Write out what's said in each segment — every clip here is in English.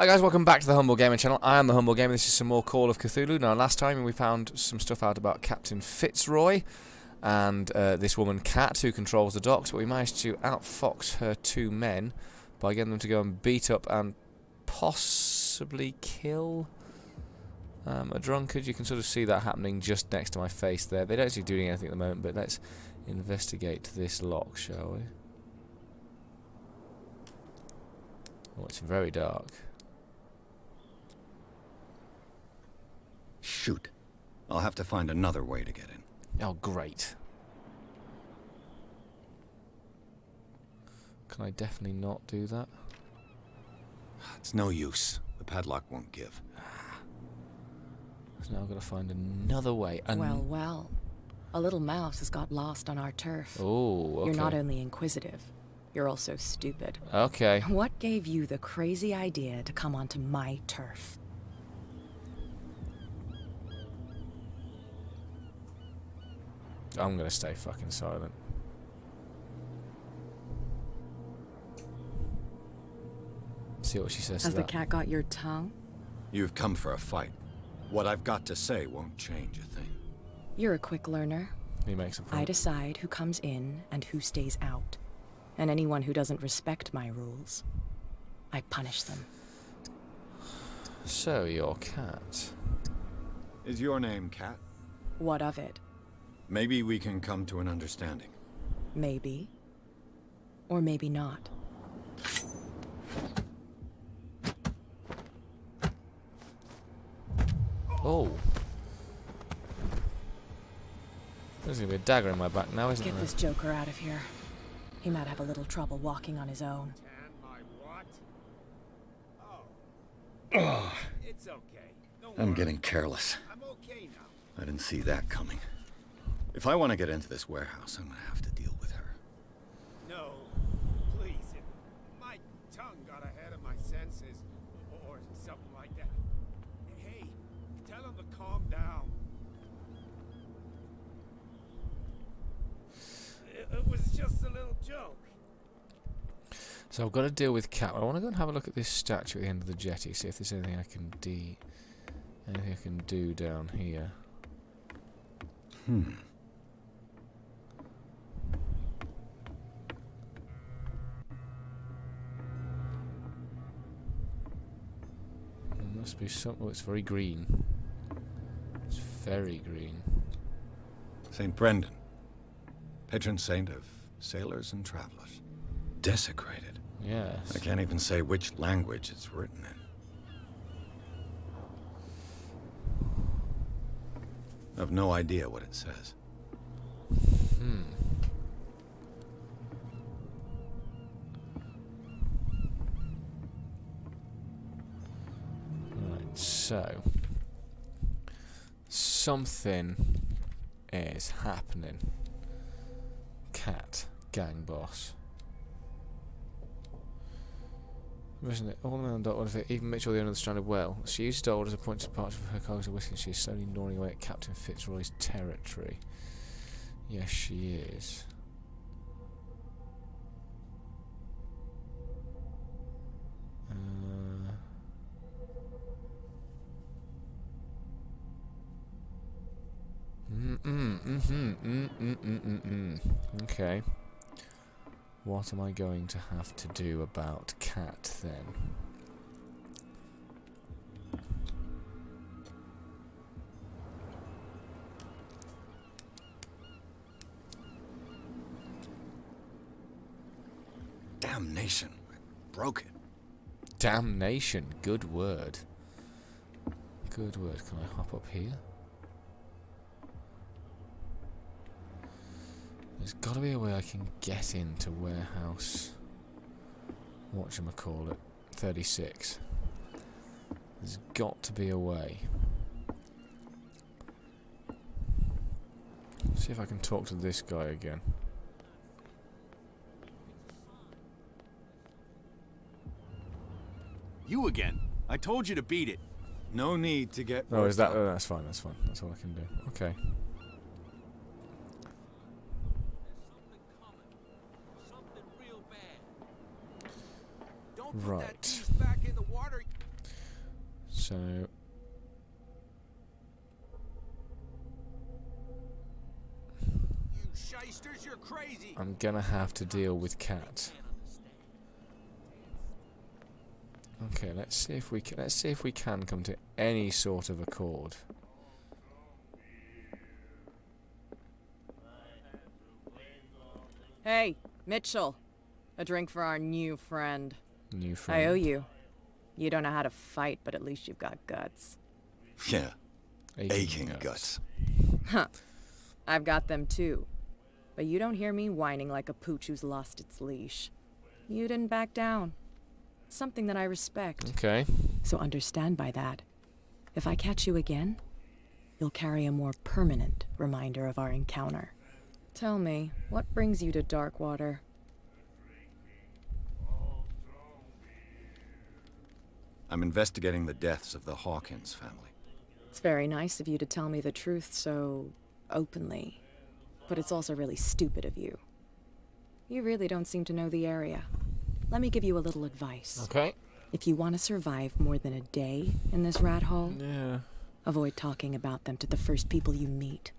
Hi guys, welcome back to the Humble Gamer channel. I am the Humble Gamer. This is some more Call of Cthulhu. Now last time we found some stuff out about Captain Fitzroy and this woman Cat who controls the docks, but we managed to outfox her two men by getting them to go and beat up and possibly kill a drunkard. You can sort of see that happening just next to my face there. They don't actually do anything at the moment, but let's investigate this lock, shall we? Oh, it's very dark. Shoot. I'll have to find another way to get in. Oh, great. Can I definitely not do that? It's no use. The padlock won't give. So now I've got to find another way. Well, well. A little mouse has got lost on our turf. Oh, okay. You're not only inquisitive, you're also stupid. Okay. What gave you the crazy idea to come onto my turf? I'm gonna stay fucking silent. See what she says. Has the cat got your tongue? You've come for a fight. What I've got to say won't change a thing. You're a quick learner. He makes a point. I decide who comes in and who stays out. And anyone who doesn't respect my rules, I punish them. So, your cat. Is your name Cat? What of it? Maybe we can come to an understanding. Maybe. Or maybe not. Oh. There's gonna be a dagger in my back now, isn't there? Get this joker out of here. He might have a little trouble walking on his own. Oh. It's okay. I'm getting careless. I'm okay now. I didn't see that coming. If I want to get into this warehouse, I'm going to have to deal with her. No, please. My tongue got ahead of my senses, or something like that. Hey, tell him to calm down. It was just a little joke. So I've got to deal with Cat. I want to go and have a look at this statue at the end of the jetty, see if there's anything I can do down here. Hmm. There must be something. Oh, it's very green. It's very green. Saint Brendan, patron saint of sailors and travelers. Desecrated. Yes. I can't even say which language it's written in. I have no idea what it says. Hmm. Right, so something is happening. Cat, gang boss. Isn't it? All the men on the dock, what if it? Even Mitchell, the owner of the stranded whale. She used Dold as a point of departure for her cargoes of whiskey. She is slowly gnawing away at Captain Fitzroy's territory. Yes, she is. Okay. What am I going to have to do about Cat then? Damnation. I broke it. Damnation. Good word. Good word. Can I hop up here? There's got to be a way I can get into warehouse. Whatchamacallit? 36. There's got to be a way. Let's see if I can talk to this guy again. You again. I told you to beat it. No need to get. Oh, is that? Oh, that's fine. That's fine. That's all I can do. Okay. Right. so... I'm gonna have to deal with Cat. Okay, let's see if we can, come to any sort of accord. Hey, Mitchell. A drink for our new friend. New friend. I owe you. You don't know how to fight, but at least you've got guts. Yeah. Aching guts. Huh. I've got them too. But you don't hear me whining like a pooch who's lost its leash. You didn't back down. Something that I respect. Okay. So understand by that. If I catch you again, you'll carry a more permanent reminder of our encounter. Tell me, what brings you to Darkwater? I'm investigating the deaths of the Hawkins family. It's very nice of you to tell me the truth so openly, but it's also really stupid of you. You really don't seem to know the area. Let me give you a little advice. Okay. If you want to survive more than a day in this rat hole, avoid talking about them to the first people you meet.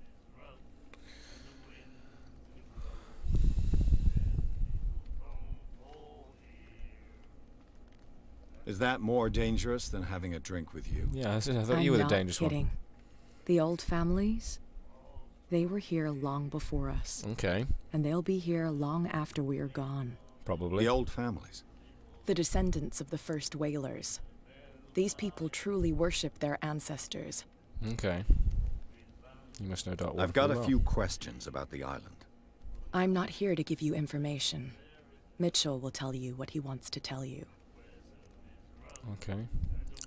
Is that more dangerous than having a drink with you? Yeah, I thought you were the dangerous one. I'm not kidding. The old families, they were here long before us. Okay. And they'll be here long after we're gone. Probably. The old families? The descendants of the first whalers. These people truly worship their ancestors. Okay. You must know Darkwater. I've got a few questions about the island. I'm not here to give you information. Mitchell will tell you what he wants to tell you. Okay.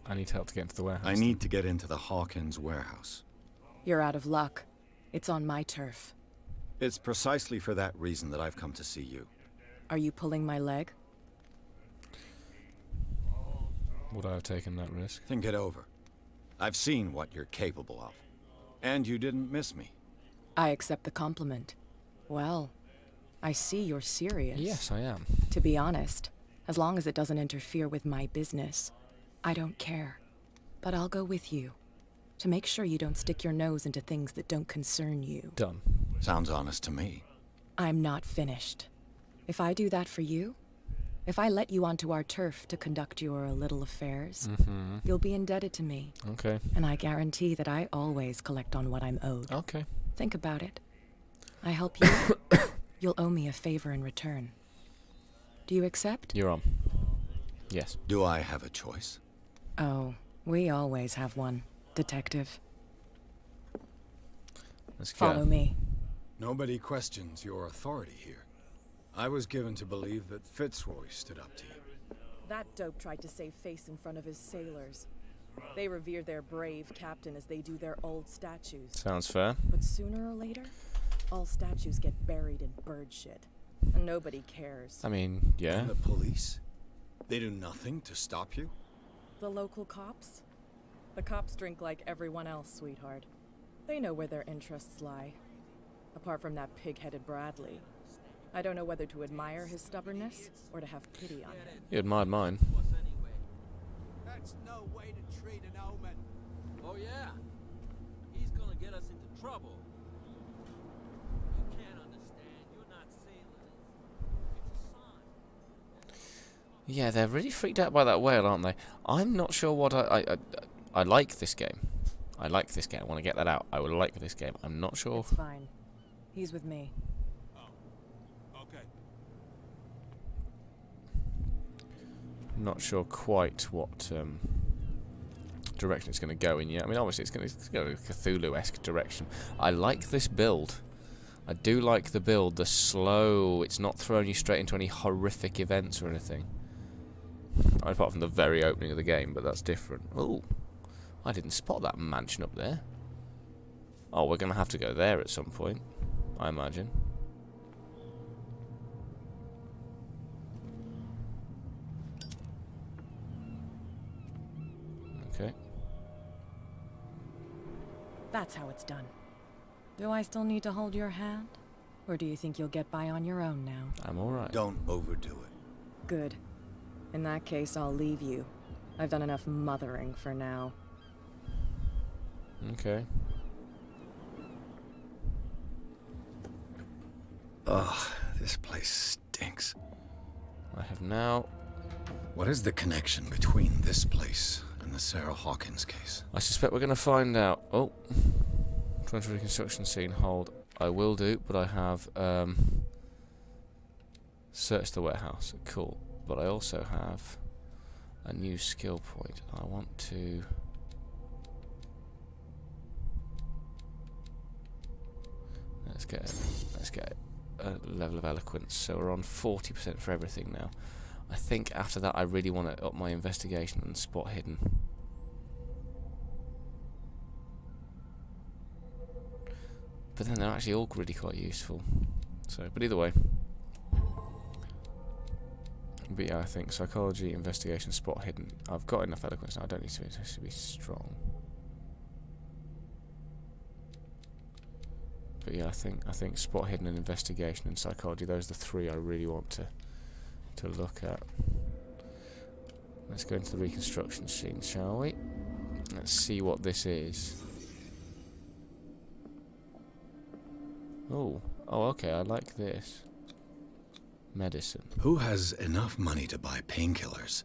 I need help to get into the warehouse. I need to get into the Hawkins warehouse. You're out of luck. It's on my turf. It's precisely for that reason that I've come to see you. Are you pulling my leg? Would I have taken that risk? Think it over. I've seen what you're capable of. And you didn't miss me. I accept the compliment. Well, I see you're serious. Yes, I am. To be honest, as long as it doesn't interfere with my business, I don't care. But I'll go with you, to make sure you don't stick your nose into things that don't concern you. Done. Sounds honest to me. I'm not finished. If I do that for you, if I let you onto our turf to conduct your little affairs, you'll be indebted to me. Okay. And I guarantee that I always collect on what I'm owed. Okay. Think about it. I help you, you'll owe me a favor in return. Do you accept? You're on. Yes. Do I have a choice? Oh, we always have one, Detective. Let's go. Follow me. Nobody questions your authority here. I was given to believe that Fitzroy stood up to you. That dope tried to save face in front of his sailors. They revere their brave captain as they do their old statues. Sounds fair. But sooner or later, all statues get buried in bird shit. And nobody cares. I mean, yeah. And the police? They do nothing to stop you? The local cops? The cops drink like everyone else, sweetheart. They know where their interests lie. Apart from that pig-headed Bradley. I don't know whether to admire his stubbornness or to have pity on him. You admired mine. That's no way to treat an omen. Oh yeah? He's gonna get us into trouble. Yeah, they're really freaked out by that whale, aren't they? I'm not sure what I like this game. I like this game. I want to get that out. I would like this game. I'm not sure. It's fine. He's with me. Oh. Okay. Not sure quite what direction it's going to go in yet. I mean, obviously, it's going to go in a Cthulhu-esque direction. I like this build. I do like the build. The slow. It's not throwing you straight into any horrific events or anything. Apart from the very opening of the game, but that's different. Oh, I didn't spot that mansion up there. Oh, we're going to have to go there at some point, I imagine. Okay. That's how it's done. Do I still need to hold your hand? Or do you think you'll get by on your own now? I'm alright. Don't overdo it. Good. In that case, I'll leave you. I've done enough mothering for now. Okay. Ugh, this place stinks. I have now... What is the connection between this place and the Sarah Hawkins case? I suspect we're going to find out. Oh. Trying to reconstruction scene. Hold. I will do, but I have searched the warehouse. Cool. But I also have a new skill point. I want to... Let's get a level of eloquence. So we're on 40% for everything now. I think after that I really want to up my investigation and spot hidden. But then they're actually all really quite useful. So, but either way. But yeah, I think psychology, investigation, spot hidden. I've got enough eloquence now. I don't need to be, I should be strong. But yeah, I think spot hidden and investigation and psychology, those are the three I really want to look at. Let's go into the reconstruction scene, shall we? Let's see what this is. Oh, okay, I like this. Medicine. Who has enough money to buy painkillers,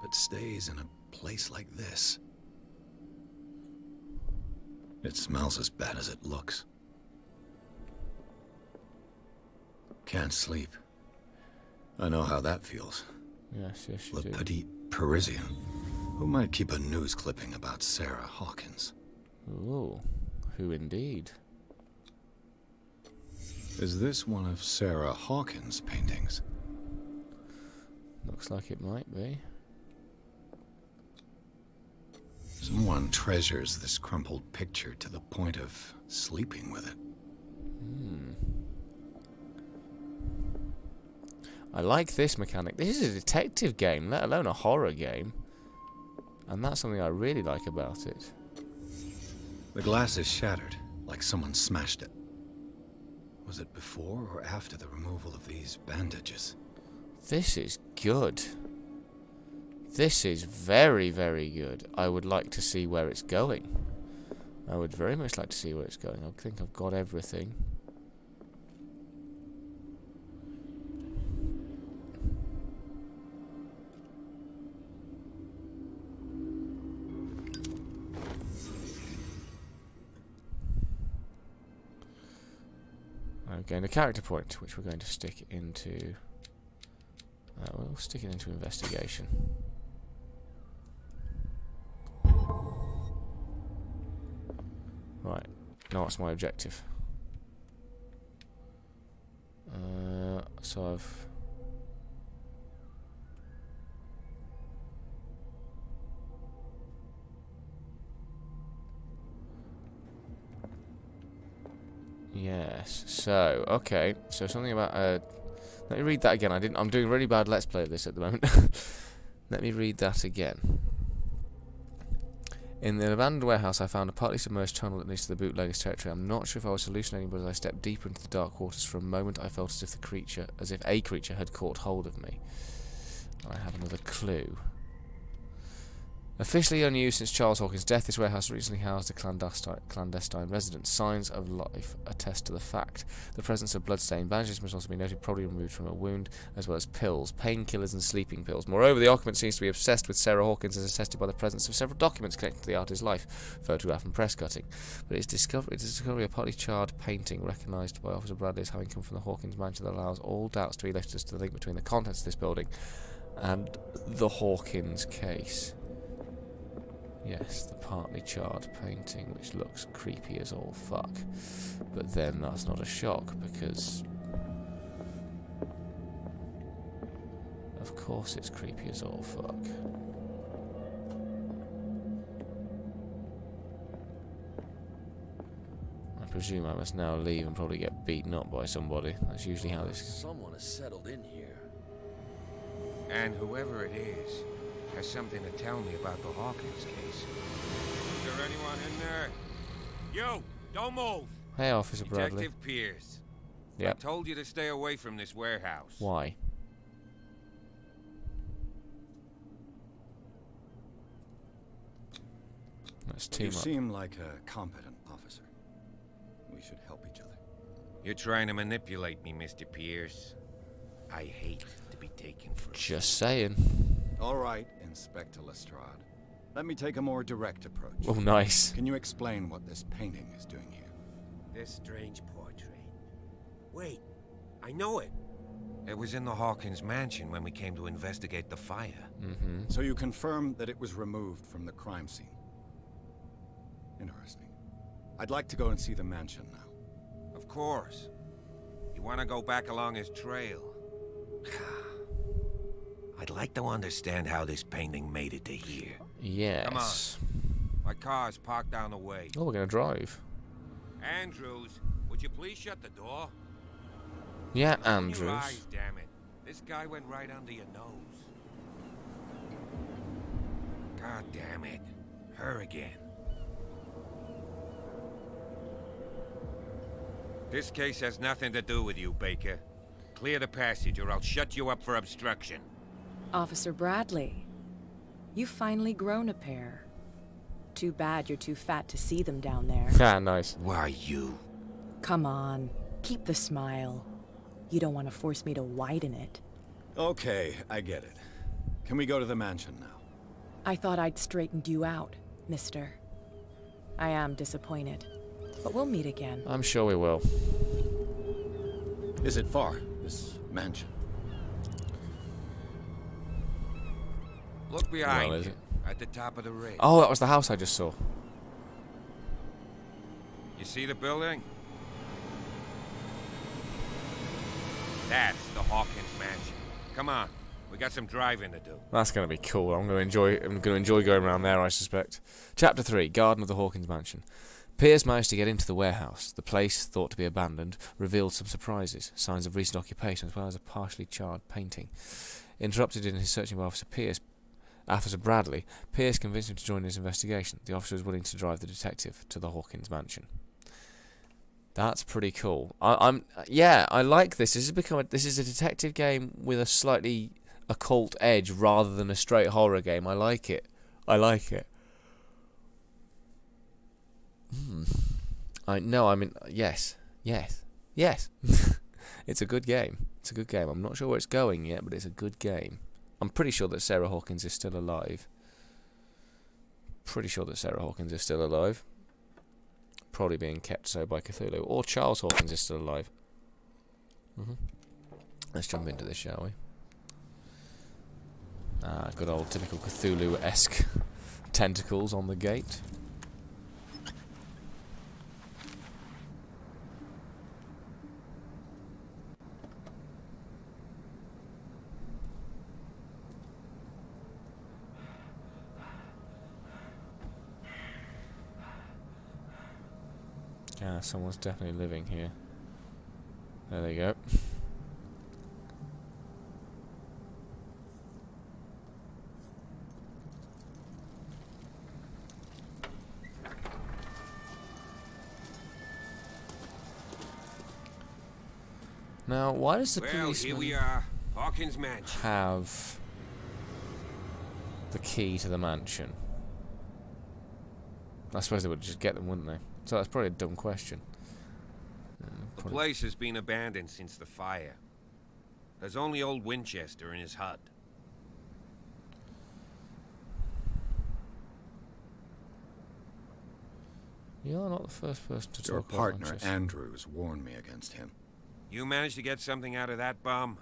but stays in a place like this? It smells as bad as it looks. Can't sleep. I know how that feels. Yes, you do. Le Petit Parisien. Who might keep a news clipping about Sarah Hawkins? Ooh, who indeed? Is this one of Sarah Hawkins' paintings? Looks like it might be. Someone treasures this crumpled picture to the point of sleeping with it. I like this mechanic. This is a detective game, let alone a horror game. And that's something I really like about it. The glass is shattered, like someone smashed it. Was it before or after the removal of these bandages? This is good. This is very, very good. I would like to see where it's going. I would very much like to see where it's going. I think I've got everything. Gain a character point, which we're going to stick into. We'll stick it into investigation. Right, now what's my objective? So I've. Yes. So, okay. So something about let me read that again. I'm doing really bad let's play of this at the moment. Let me read that again. In the abandoned warehouse, I found a partly submerged tunnel that leads to the bootlegger's territory. I'm not sure if I was hallucinating, but as I stepped deeper into the dark waters, for a moment I felt as if a creature had caught hold of me. I have another clue. Officially unused since Charles Hawkins' death, this warehouse recently housed a clandestine residence. Signs of life attest to the fact. The presence of bloodstained bandages must also be noted, probably removed from a wound, as well as pills, painkillers and sleeping pills. Moreover, the occupant seems to be obsessed with Sarah Hawkins, as attested by the presence of several documents connected to the artist's life, photograph and press cutting. But its discovery of a partly charred painting, recognised by Officer Bradley as having come from the Hawkins mansion, that allows all doubts to be lifted as to the link between the contents of this building and the Hawkins case. Yes, the partly charred painting, which looks creepy as all fuck. But then that's not a shock, because... of course it's creepy as all fuck. I presume I must now leave and probably get beaten up by somebody. That's usually how this... Someone has settled in here. And whoever it is... has something to tell me about the Hawkins case. Is there anyone in there? You! Don't move! Hey, Officer Bradley. Detective Pierce. Yep. I told you to stay away from this warehouse. Why? Let's team up. You seem like a competent officer. We should help each other. You're trying to manipulate me, Mr. Pierce. I hate to be taken for a... Just saying. All right, Inspector Lestrade. Let me take a more direct approach. Oh, nice. Can you explain what this painting is doing here? This strange portrait. Wait, I know it. It was in the Hawkins mansion when we came to investigate the fire. Mm-hmm. So you confirm that it was removed from the crime scene. Interesting. I'd like to go and see the mansion now. Of course. You want to go back along his trail. I'd like to understand how this painting made it to here. Yes. Come on. My car's parked down the way. Oh, we're going to drive. Andrews, would you please shut the door? Yeah, Andrews. Your eyes, damn it. This guy went right under your nose. God damn it. Her again. This case has nothing to do with you, Baker. Clear the passage or I'll shut you up for obstruction. Officer Bradley, you've finally grown a pair. Too bad you're too fat to see them down there. Ah, nice. Why you? Come on, keep the smile. You don't want to force me to widen it. Okay, I get it. Can we go to the mansion now? I thought I'd straightened you out, mister. I am disappointed, but we'll meet again. I'm sure we will. Is it far, this mansion? Look behind you, at the top of the ridge. Oh, that was the house I just saw. You see the building? That's the Hawkins mansion. Come on, we got some driving to do. That's going to be cool. I'm going to enjoy going around there, I suspect. Chapter 3, Garden of the Hawkins Mansion. Pierce managed to get into the warehouse. The place, thought to be abandoned, revealed some surprises, signs of recent occupation, as well as a partially charred painting. Interrupted in his searching by Officer Bradley, Pierce convinced him to join his investigation. The officer was willing to drive the detective to the Hawkins mansion. That's pretty cool. I like this. This is a detective game with a slightly occult edge rather than a straight horror game. I like it. Yes. It's a good game. It's a good game. I'm not sure where it's going yet, but it's a good game. I'm pretty sure that Sarah Hawkins is still alive. Probably being kept so by Cthulhu. Or Charles Hawkins is still alive. Let's jump into this, shall we? Ah, good old typical Cthulhu-esque tentacles on the gate. Yeah, someone's definitely living here. There they go. Now, why does the policeman have the key to the mansion? I suppose they would just get them, wouldn't they? So that's probably a dumb question. The place has been abandoned since the fire. There's only old Winchester in his hut. You're not the first person to talk about Your partner, Winchester. Andrews, warned me against him. You managed to get something out of that bum?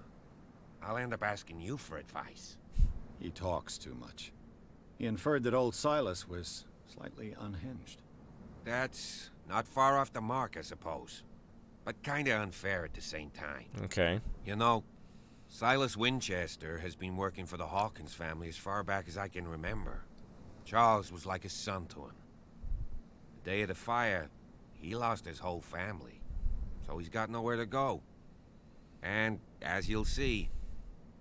I'll end up asking you for advice. He talks too much. He inferred that old Silas was slightly unhinged. That's not far off the mark, I suppose. But kinda unfair at the same time. Okay. You know, Silas Winchester has been working for the Hawkins family as far back as I can remember. Charles was like a son to him. The day of the fire, he lost his whole family. So he's got nowhere to go. And, as you'll see,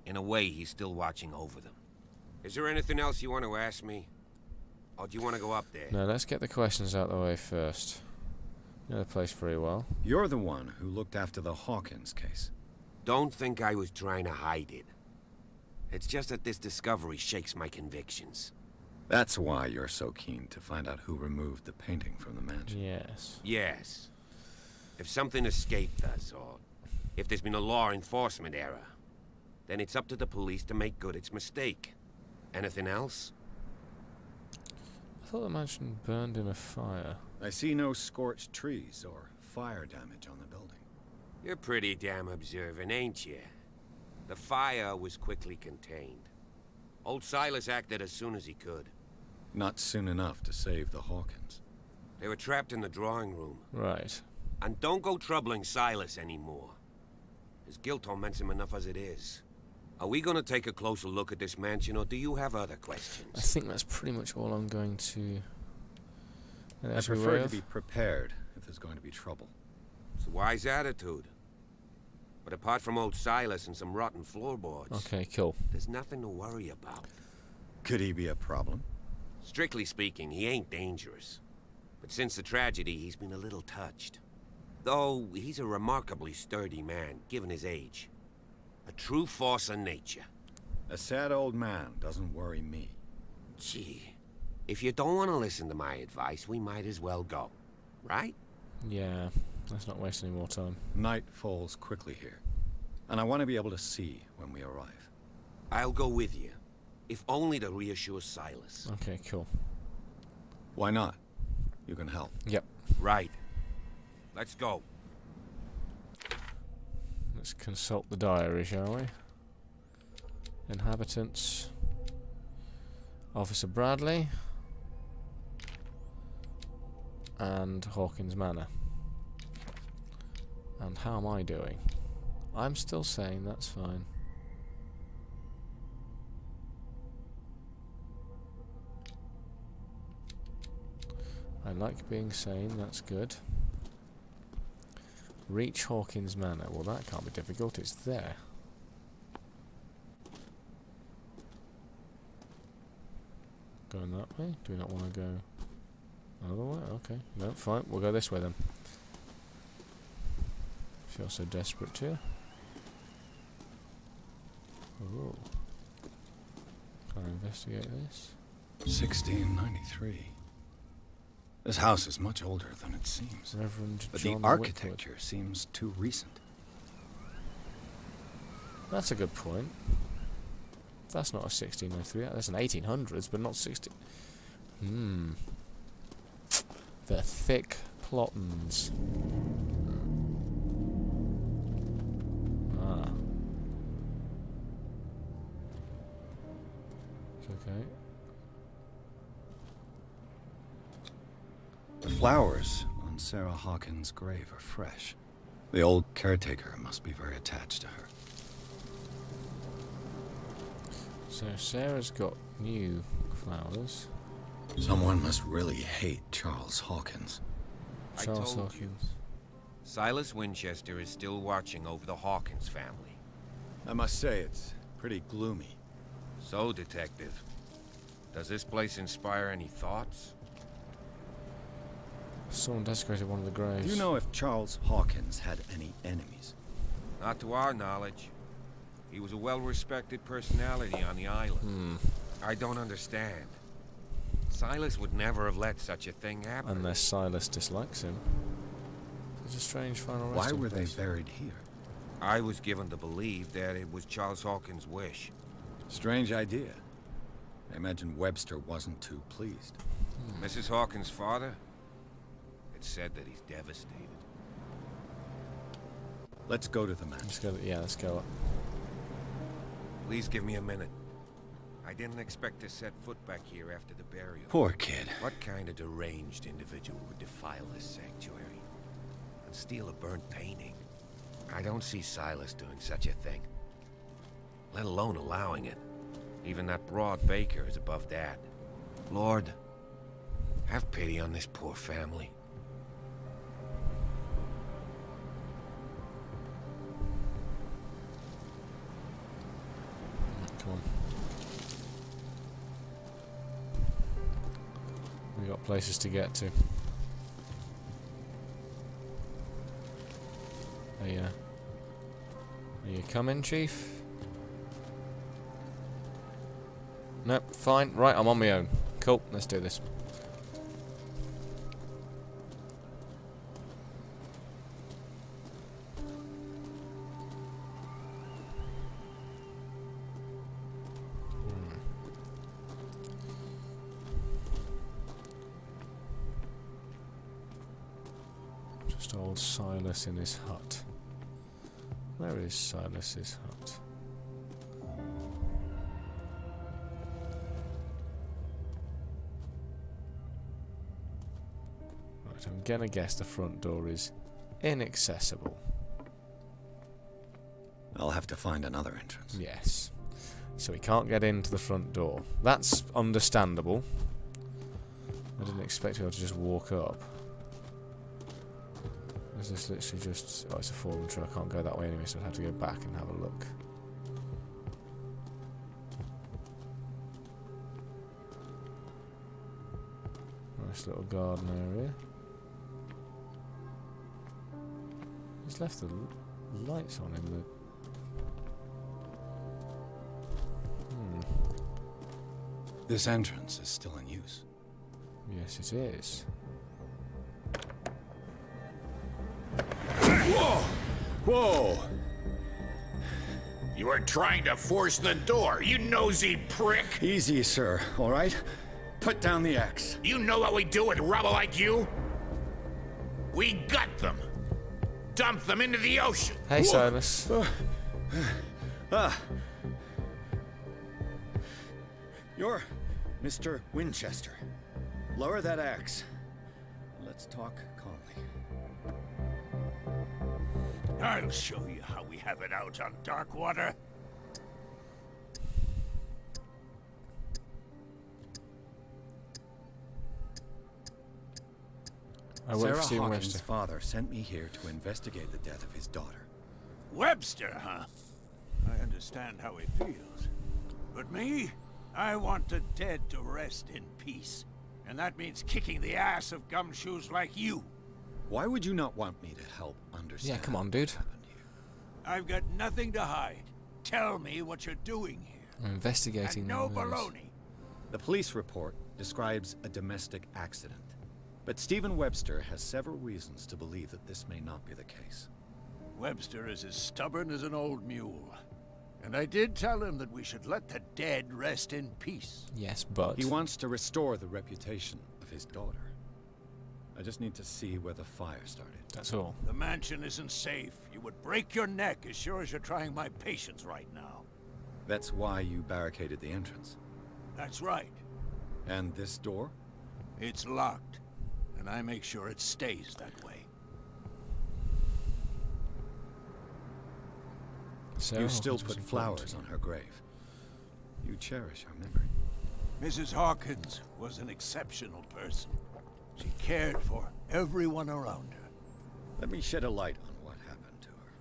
in a way he's still watching over them. Is there anything else you want to ask me? Or do you want to go up there? No, let's get the questions out of the way first. You know the place very well. You're the one who looked after the Hawkins case. Don't think I was trying to hide it. It's just that this discovery shakes my convictions. That's why you're so keen to find out who removed the painting from the mansion. Yes. Yes. If something escaped us, or if there's been a law enforcement error, then it's up to the police to make good its mistake. Anything else? I thought the mansion burned in a fire. I see no scorched trees or fire damage on the building. You're pretty damn observant, ain't you? The fire was quickly contained. Old Silas acted as soon as he could. Not soon enough to save the Hawkins. They were trapped in the drawing room. Right. And don't go troubling Silas anymore. His guilt torments him enough as it is. Are we going to take a closer look at this mansion, or do you have other questions? I think that's pretty much all I'm going to... I prefer to be prepared if there's going to be trouble. It's a wise attitude. But apart from old Silas and some rotten floorboards... Okay, cool. There's nothing to worry about. Could he be a problem? Strictly speaking, he ain't dangerous. But since the tragedy, he's been a little touched. Though, he's a remarkably sturdy man, given his age. A true force of nature. A sad old man doesn't worry me. Gee, if you don't want to listen to my advice, we might as well go. Right? Yeah. Let's not waste any more time. Night falls quickly here, and I want to be able to see when we arrive. I'll go with you, if only to reassure Silas. Okay, cool. Why not? You can help. Yep. Right. Let's go. Let's consult the diary, shall we? Inhabitants. Officer Bradley. And Hawkins Manor. And how am I doing? I'm still sane, that's fine. I like being sane, that's good. Reach Hawkins Manor. Well, that can't be difficult, it's there. Going that way? Do we not want to go another way? Okay, no, fine, we'll go this way then. Feel so desperate to. Oh. Can I investigate this? 1693. This house is much older than it seems. Reverend but John the architecture Whitwood. Seems too recent. That's a good point. That's not a 1693. That's an 1800s, but not 16. The thick plottins. Okay. The flowers on Sarah Hawkins' grave are fresh. The old caretaker must be very attached to her. So Sarah's got new flowers. Someone must really hate Charles Hawkins. Charles Hawkins. You, Silas Winchester is still watching over the Hawkins family. I must say, it's pretty gloomy. So, Detective, does this place inspire any thoughts? Someone desecrated one of the graves. Do you know if Charles Hawkins had any enemies? Not to our knowledge. He was a well-respected personality on the island. I don't understand. Silas would never have let such a thing happen. Unless Silas dislikes him. It's a strange final resting place. Why were they buried here? I was given to believe that it was Charles Hawkins' wish. Strange idea. I imagine Webster wasn't too pleased. Mrs. Hawkins' father? It's said that he's devastated. Let's go to the mansion. Let's go up. Please give me a minute. I didn't expect to set foot back here after the burial. Poor kid. What kind of deranged individual would defile this sanctuary and steal a burnt painting? I don't see Silas doing such a thing. Let alone allowing it. Even that broad baker is above that. Lord, have pity on this poor family. Come on. We got places to get to. Are you coming, Chief? Nope, fine. Right, I'm on my own. Cool, let's do this. Just old Silas in his hut. There is Silas's hut. Right, I'm gonna guess the front door is inaccessible. I'll have to find another entrance. Yes. So we can't get into the front door. That's understandable. I didn't expect to be able to just walk up. Is this literally just... Oh, it's a fallen tree. I can't go that way anyway, so I'd have to go back and have a look. Nice little garden area. He's left the lights on in the... This entrance is still in use. Yes, it is. Whoa! You were trying to force the door, you nosy prick! Easy, sir, all right? Put down the axe. You know what we do with rubble like you? We gut them. Dump them into the ocean. Hey, whoa. Silas. You're Mr. Winchester. Lower that axe. Let's talk calmly. I'll show you how we have it out on Darkwater. Sarah Hawkins' father sent me here to investigate the death of his daughter. Webster, huh? I understand how he feels. But me? I want the dead to rest in peace. And that means kicking the ass of gumshoes like you. Why would you not want me to help understand? Yeah, come on, dude. I've got nothing to hide. Tell me what you're doing here. I'm investigating. And no baloney. The police report describes a domestic accident. But Stephen Webster has several reasons to believe that this may not be the case. Webster is as stubborn as an old mule. And I did tell him that we should let the dead rest in peace. Yes, but... He wants to restore the reputation of his daughter. I just need to see where the fire started. That's all. The mansion isn't safe. You would break your neck as sure as you're trying my patience right now. That's why you barricaded the entrance. That's right. And this door? It's locked. And I make sure it stays that way. So you still put flowers on her grave. You cherish her memory. Mrs. Hawkins was an exceptional person. She cared for everyone around her. Let me shed a light on what happened to her.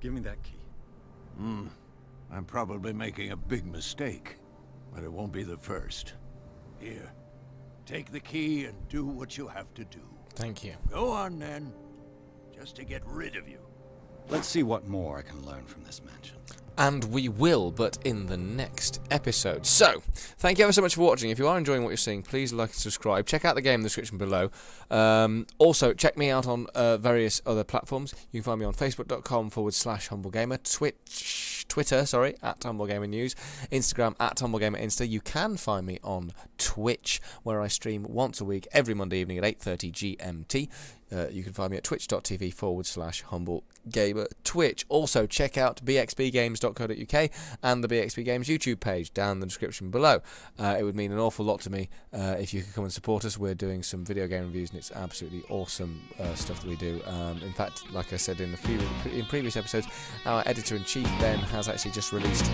Give me that key. I'm probably making a big mistake, but it won't be the first. Here, take the key and do what you have to do. Thank you. Go on then, just to get rid of you. Let's see what more I can learn from this mansion. And we will, but in the next episode. So, thank you ever so much for watching. If you are enjoying what you're seeing, please like and subscribe. Check out the game in the description below. Also, check me out on various other platforms. You can find me on facebook.com/Humble Gamer, Twitter, at Humble Gamer News, Instagram at Humble Gamer Insta. You can find me on Twitch, where I stream once a week, every Monday evening at 8:30 GMT. You can find me at twitch.tv/Humble Gamer Twitch. Also, check out bxbgames.co.uk and the BXB Games YouTube page down in the description below. It would mean an awful lot to me if you could come and support us. We're doing some video game reviews, and it's absolutely awesome stuff that we do. In fact, like I said in previous episodes, our editor-in-chief, Ben, has actually just released,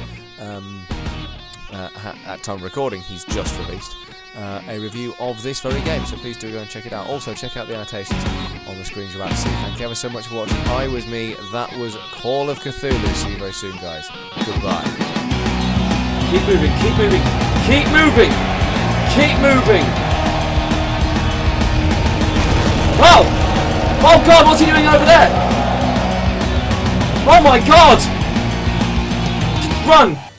at time of recording, he's just released a review of this very game, so please do go and check it out. Also, check out the annotations on the screens you're about to see. Thank you ever so much for watching. I was me, that was Call of Cthulhu. See you very soon, guys. Goodbye. Keep moving, keep moving, keep moving, keep moving. Oh! Oh God, what's he doing over there? Oh my God! Run!